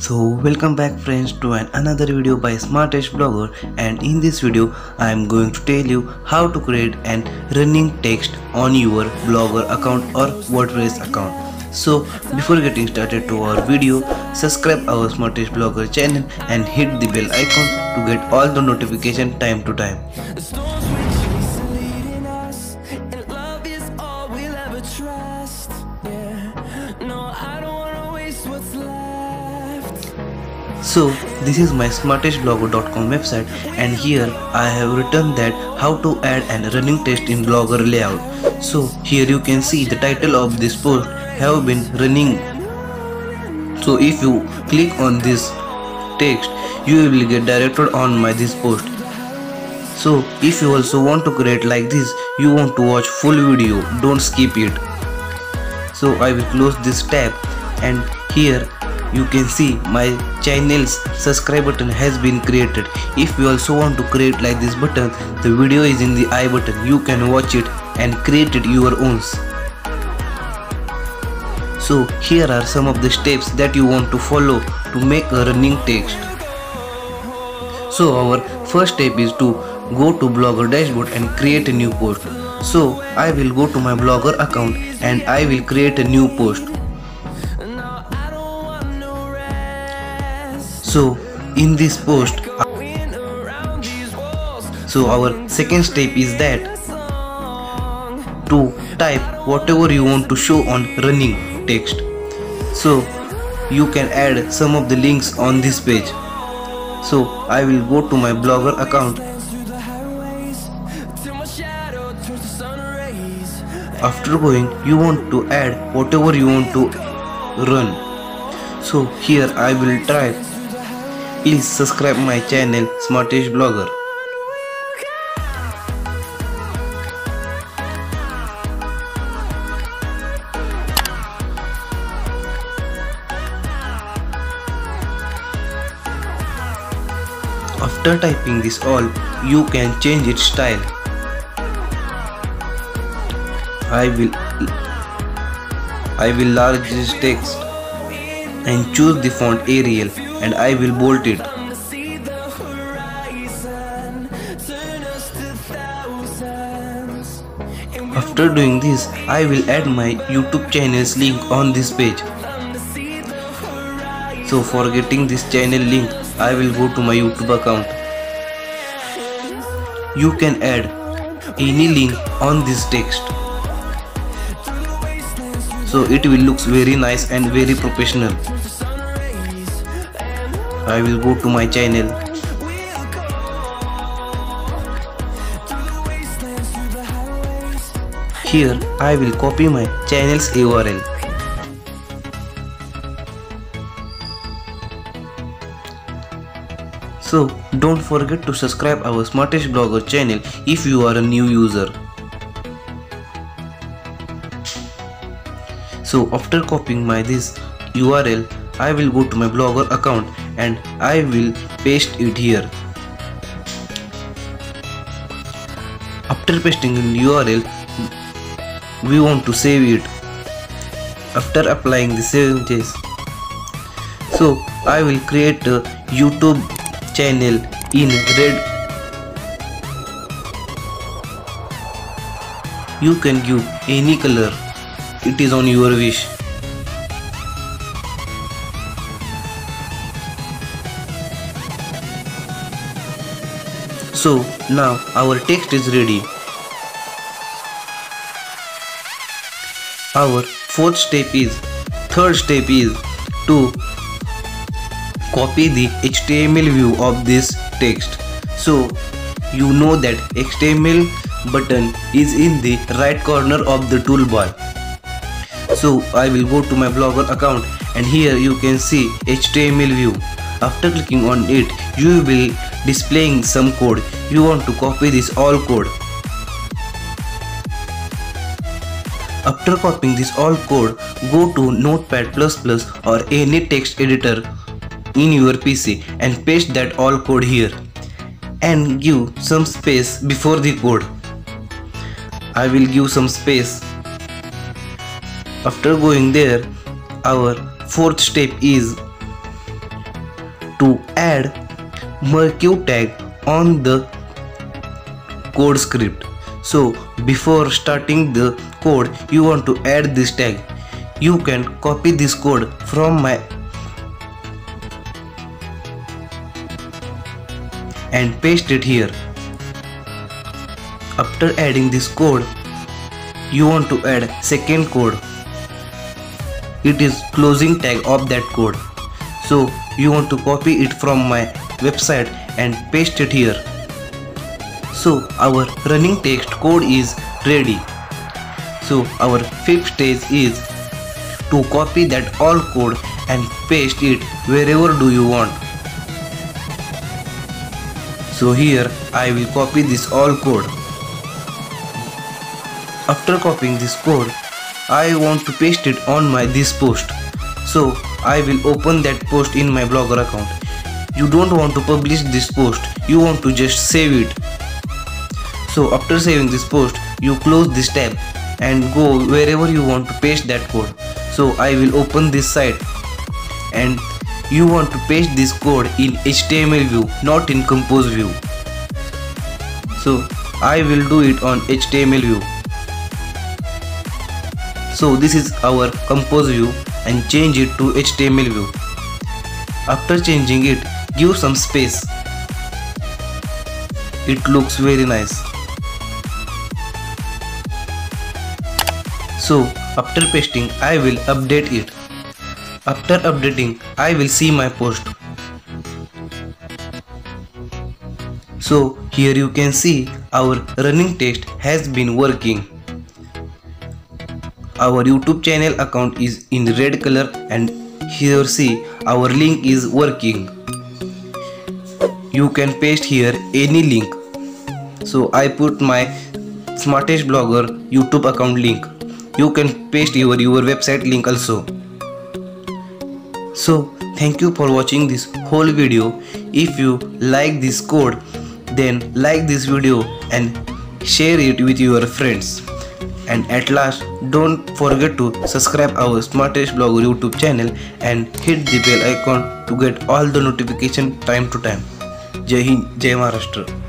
So welcome back friends to another video by Smartest Blogger, and in this video I am going to tell you how to create an running text on your Blogger account or WordPress account. So before getting started to our video, subscribe our Smartest Blogger channel and hit the bell icon to get all the notification time to time. So this is my Smartestblogger.com website, and here I have written that how to add a running text in Blogger layout. So here you can see the title of this post have been running. So if you click on this text, you will get directed on my this post. So if you also want to create like this, you want to watch full video, don't skip it. So I will close this tab, and here you can see my channel's subscribe button has been created. If you also want to create like this button, the video is in the I button. You can watch it and create it your own. So here are some of the steps that you want to follow to make a running text. So our first step is to go to Blogger dashboard and create a new post. So I will go to my Blogger account and I will create a new post. So in this post, so our second step is that to type whatever you want to show on running text. So you can add some of the links on this page. So I will go to my Blogger account. After going, you want to add whatever you want to run. So here I will type, please subscribe my channel Smartest Blogger. After typing this all, you can change its style. I will enlarge this text and choose the font Arial, and I will bold it. After doing this, I will add my YouTube channel's link on this page. So for getting this channel link, I will go to my YouTube account. You can add any link on this text. So it will look very nice and very professional. I will go to my channel. Here I will copy my channel's URL. So don't forget to subscribe our Smartest Blogger channel if you are a new user. So after copying my this URL, I will go to my Blogger account and I will paste it here. After pasting in the URL, we want to save it. After applying the save changes, so I will create a YouTube channel in red. You can give any color, it is on your wish. So now our text is ready. Our third step is to copy the HTML view of this text. So you know that HTML button is in the right corner of the toolbar. So I will go to my Blogger account, and here you can see HTML view. After clicking on it, you will displaying some code. You want to copy this all code. After copying this all code, go to Notepad++ or any text editor in your PC and paste that all code here and give some space before the code. I will give some space. After going there, our fourth step is to add merge tag on the code script. So before starting the code, you want to add this tag. You can copy this code from my and paste it here. After adding this code, you want to add second code. It is closing tag of that code. So you want to copy it from my website and paste it here. So our running text code is ready. So our fifth stage is to copy that all code and paste it wherever do you want. So here I will copy this all code. After copying this code, I want to paste it on my this post. So I will open that post in my Blogger account. You don't want to publish this post, you want to just save it. So after saving this post, you close this tab and go wherever you want to paste that code. So I will open this site and you want to paste this code in HTML view, not in compose view. So I will do it on HTML view. So this is our compose view and change it to HTML view. After changing it, give some space. It looks very nice. So after pasting, I will update it. After updating, I will see my post. So here you can see our running text has been working. Our YouTube channel account is in red color and here see our link is working. You can paste here any link. So I put my Smartest Blogger YouTube account link. You can paste your website link also. So thank you for watching this whole video. If you like this code, then like this video and share it with your friends. And at last, don't forget to subscribe our Smartest Blogger YouTube channel and hit the bell icon to get all the notification time to time. Jai Hind, Jai Maharashtra.